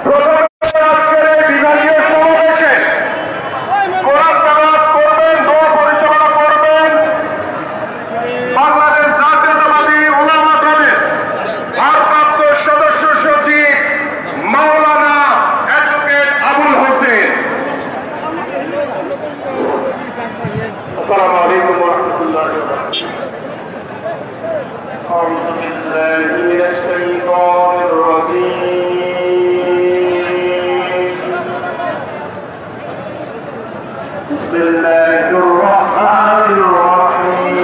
السلام عليكم ورحمة الله وبركاته. أعوذ بالله من الشيطان الرجيم. بسم الله الرحمن الرحيم.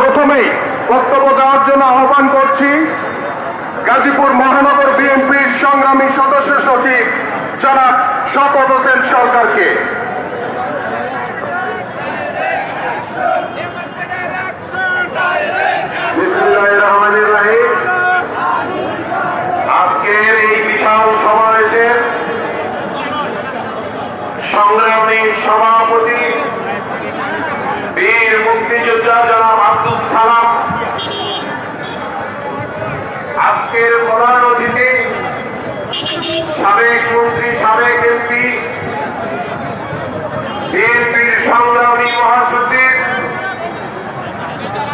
প্রথমেই বক্তব্য দেওয়ার জন্য আহ্বান করছি গাজীপুর মহানগর বিএনপির সংগ্রামী সদস্য সচিব জনাব স্বপন সেন সরকারকে। আজকের এই বিশাল সমাবেশের সংগ্রামী সভাপতি বীর মুক্তিযোদ্ধা জনাব আব্দুল সালাম, আজকের প্রধান অতিথি সাবেক মন্ত্রী সাবেক এমপি বিএনপির সংগ্রামী মহাসচিব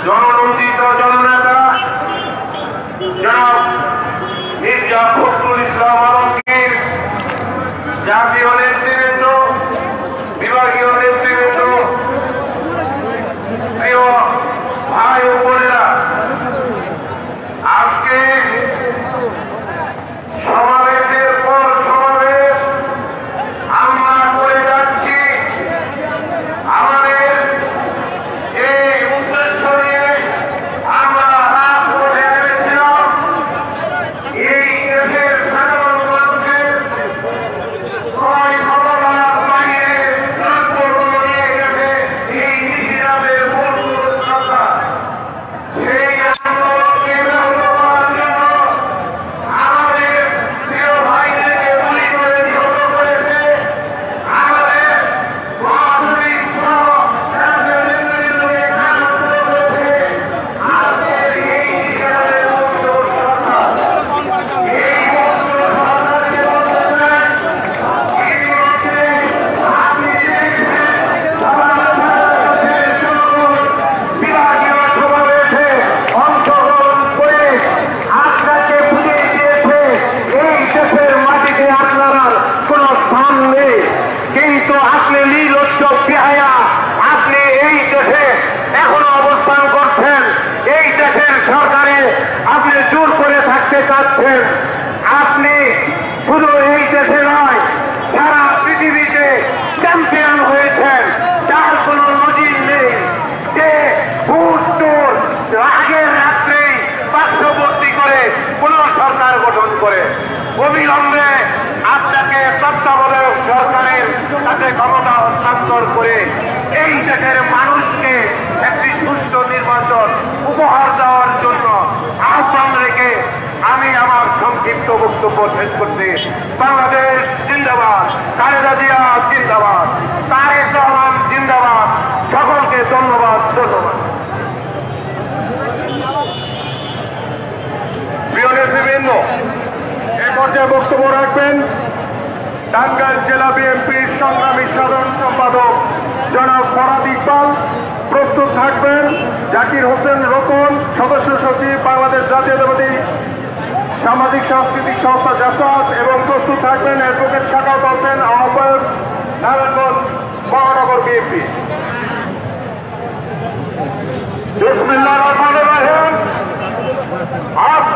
জননন্দিত জননেতা জনাব মির্জা ফখরুল ইসলাম আলমগীর, জাতীয় নেতৃবৃন্দ, বিভাগীয় নেতৃবৃন্দ, প্রিয় ভাই ও বোনেরা, আজকে চাচ্ছেন আপনি শুধু এই দেশে নয় সারা পৃথিবীতে চ্যাম্পিয়ন হয়েছেন তার কোনো নজির নেই যে ভোটটোর আগের রাত্রেই পার্শ্ববর্তী করে পুনঃ সরকার গঠন করে অবিলম্বে আপনাকে তত্ত্বাবধায়ক সরকারের কাছে ক্ষমতা হস্তান্তর করে এই দেশের মানুষকে একটি সুস্থ নির্বাচন উপহার দেওয়ার জন্য আহ্বান রেখে আমি আমার সংক্ষিপ্ত বক্তব্য শেষ করছি। বাংলাদেশ জিন্দাবাদ, খালেদা জিয়া জিন্দাবাদ, তারেক রহমান জিন্দাবাদ, সকলকে ধন্যবাদ ধন্যবাদ। প্রিয় নেতৃবৃন্দ, পর্যায়ে বক্তব্য রাখবেন টাঙ্গাইল জেলা বিএনপির সংগ্রামী সাধারণ সম্পাদক জনাব ফরাদ ইকবাল। প্রস্তুত থাকবেন জাকির হোসেন রোকন, সদস্য সচিব বাংলাদেশ জাতীয়তাবাদী সামাজিক সাংস্কৃতিক সংস্থা জাসদ, এবং প্রস্তুত থাকবেন অ্যাডভোকেট শাকাওয়াত হোসেন আহ্বায়ক নারায়ণগঞ্জ মহানগর বিএনপি। বিসমিল্লাহির রহমানির রহিম।